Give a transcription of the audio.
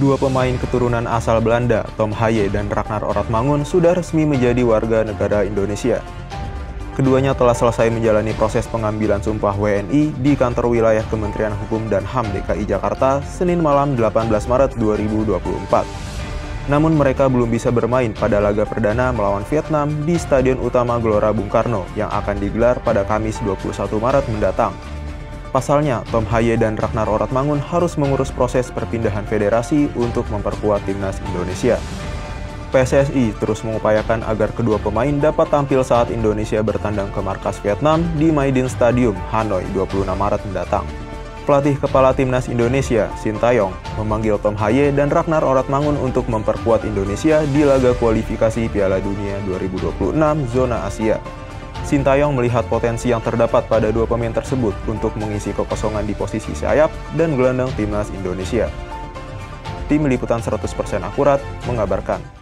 Dua pemain keturunan asal Belanda, Thom Haye dan Ragnar Oratmangoen, sudah resmi menjadi warga negara Indonesia. Keduanya telah selesai menjalani proses pengambilan sumpah WNI di kantor wilayah Kementerian Hukum dan HAM DKI Jakarta, Senin malam 18 Maret 2024. Namun mereka belum bisa bermain pada laga perdana melawan Vietnam di Stadion Utama Gelora Bung Karno yang akan digelar pada Kamis 21 Maret mendatang. Pasalnya, Thom Haye dan Ragnar Oratmangoen harus mengurus proses perpindahan federasi untuk memperkuat timnas Indonesia. PSSI terus mengupayakan agar kedua pemain dapat tampil saat Indonesia bertandang ke markas Vietnam di My Dinh Stadium, Hanoi, 26 Maret mendatang. Pelatih kepala timnas Indonesia, Shin Tae-yong, memanggil Thom Haye dan Ragnar Oratmangoen untuk memperkuat Indonesia di laga kualifikasi Piala Dunia 2026 Zona Asia. Shin Tae-yong melihat potensi yang terdapat pada dua pemain tersebut untuk mengisi kekosongan di posisi sayap dan gelandang timnas Indonesia. Tim Liputan 100% Akurat mengabarkan.